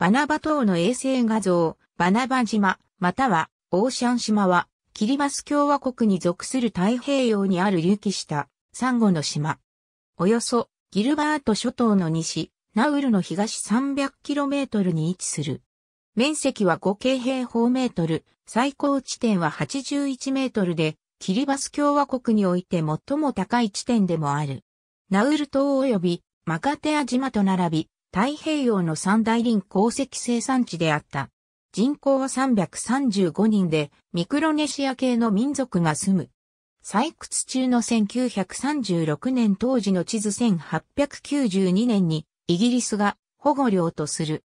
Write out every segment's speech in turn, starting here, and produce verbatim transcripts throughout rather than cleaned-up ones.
バナバ島の衛星画像、バナバ島、またはオーシャン島は、キリバス共和国に属する太平洋にある隆起したサンゴの島。およそギルバート諸島の西、ナウルの東 さんびゃくキロメートル に位置する。面積はごけいへいほうメートル、最高地点ははちじゅういちメートルで、キリバス共和国において最も高い地点でもある。ナウル島及びマカテア島と並び、太平洋の三大林鉱石生産地であった。人口はさんびゃくさんじゅうごにんで、ミクロネシア系の民族が住む。採掘中のせんきゅうひゃくさんじゅうろくねん当時の地図せんはっぴゃくきゅうじゅうにねんに、イギリスが保護領とする。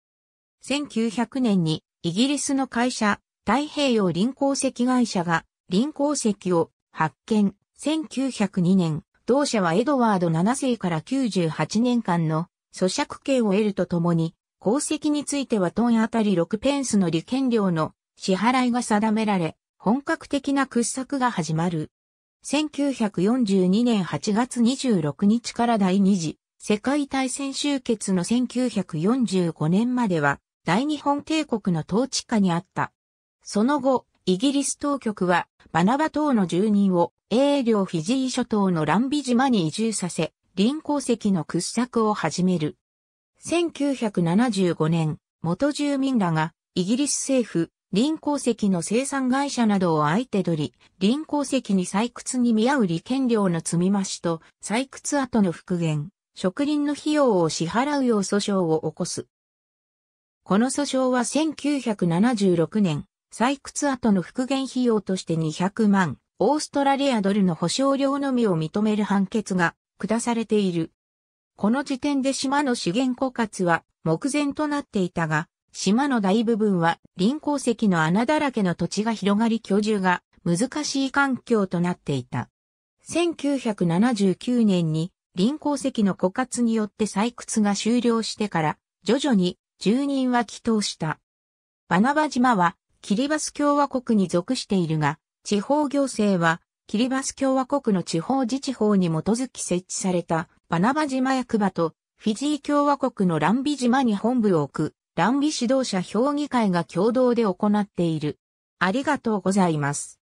せんきゅうひゃくねんに、イギリスの会社、太平洋林鉱石会社が、林鉱石を発見。せんきゅうひゃくにねん、同社はエドワードななせいからきゅうじゅうはちねんかんの租借権を得るとともに、鉱石についてはトンあたりろくペンスの利権料の支払いが定められ、本格的な掘削が始まる。せんきゅうひゃくよんじゅうにねんはちがつにじゅうろくにちから第二次世界大戦終結のせんきゅうひゃくよんじゅうごねんまでは大日本帝国の統治下にあった。その後、イギリス当局はバナバ島の住人を英領フィジー諸島のランビ島に移住させ、林鉱石の掘削を始める。せんきゅうひゃくななじゅうごねん、元住民らがイギリス政府、林鉱石の生産会社などを相手取り、林鉱石に採掘に見合う利権料の積み増しと採掘後の復元、植林の費用を支払うよう訴訟を起こす。この訴訟はせんきゅうひゃくななじゅうろくねん、採掘後の復元費用としてにひゃくまんオーストラリアドルの保証料のみを認める判決が下されている。この時点で島の資源枯渇は目前となっていたが、島の大部分は林鉱石の穴だらけの土地が広がり居住が難しい環境となっていた。せんきゅうひゃくななじゅうきゅうねんに林鉱石の枯渇によって採掘が終了してから、徐々に住人は帰島した。バナバ島はキリバス共和国に属しているが、地方行政はキリバス共和国の地方自治法に基づき設置されたバナバ島役場とフィジー共和国のランビ島に本部を置くランビ指導者評議会が共同で行っている。ありがとうございます。